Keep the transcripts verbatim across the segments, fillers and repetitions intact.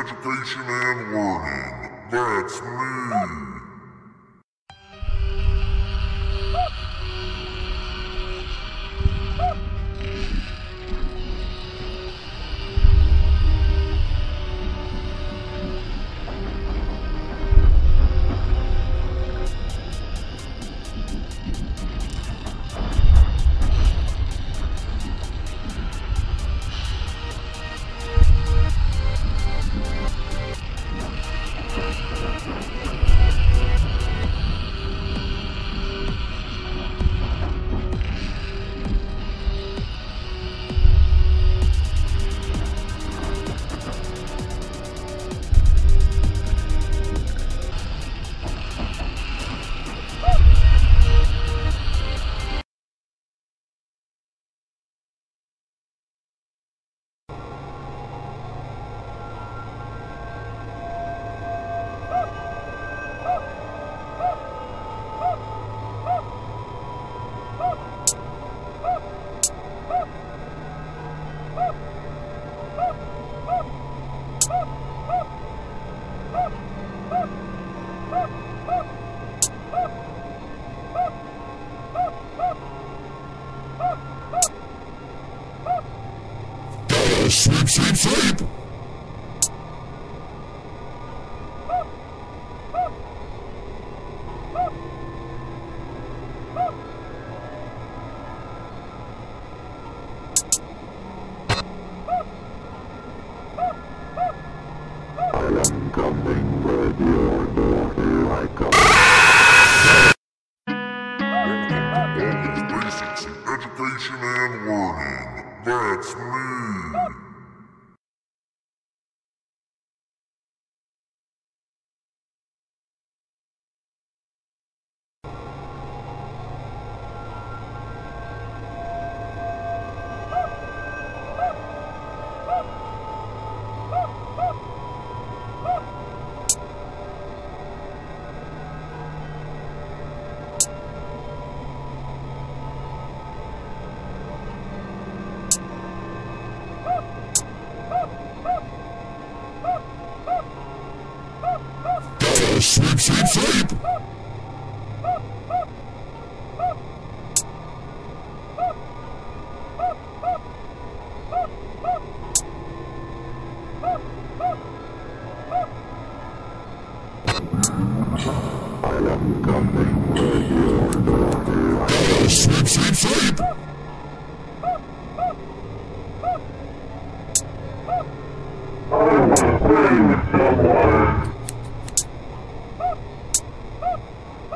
education and learning. That's me. Sleep, sleep, sleep! Sleep, sleep, sleep! I am coming where you are not here. Sleep, sleep, sleep! Sleep, sleep, sleep! I am coming with you. Sleep,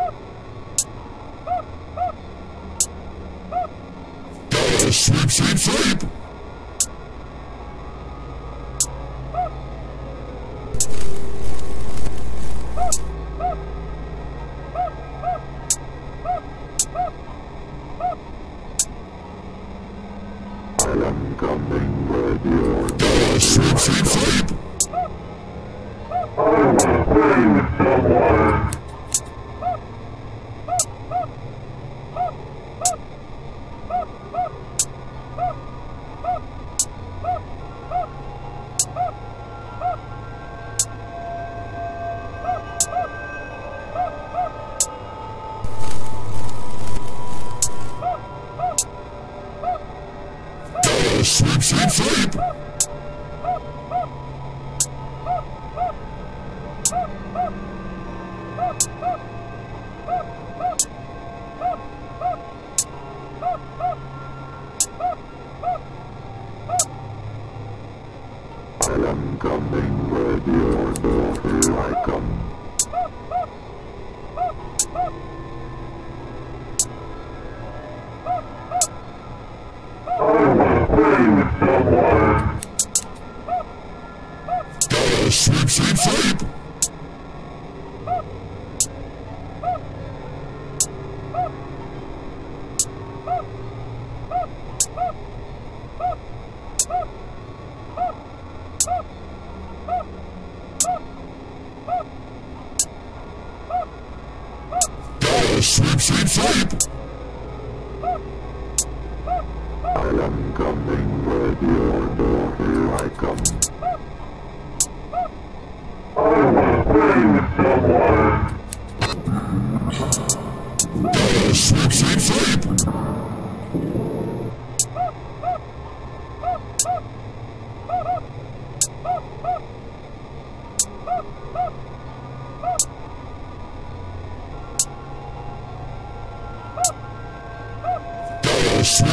sleep, sleep! Sleep, sleep, sleep! I am coming with your daughter, I come. Sleep, sleep, sleep! Sleep, sleep, sleep! I am coming, my dear daughter, I come. Sleep, sleep, sleep! Sleep,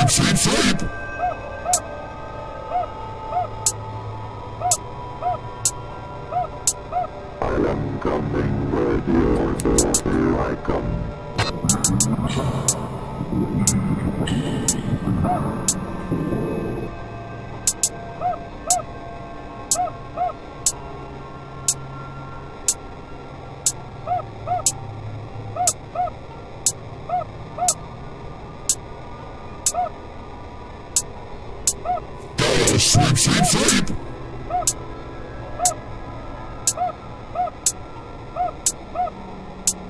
sleep, sleep! I am coming with your daughter, I come. Sleep, sleep, sleep! I am coming with your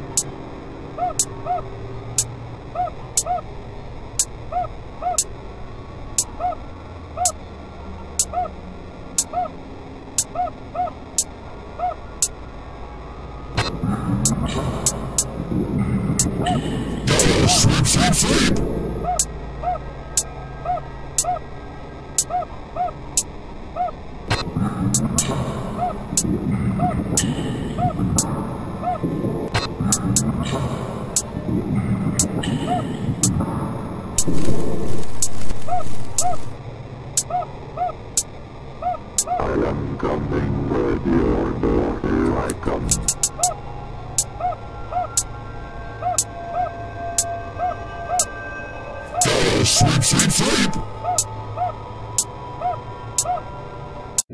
daughter, I come. Sleep, sleep, sleep! I am coming with your daughter, I come. Sleep, sleep, sleep!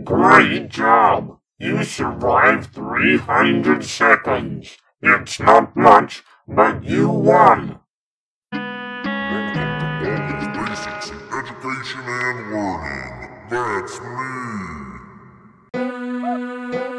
Great job! You survived three hundred seconds. It's not much, but you won! Welcome to Ball's Basics in Education and Learning. That's me!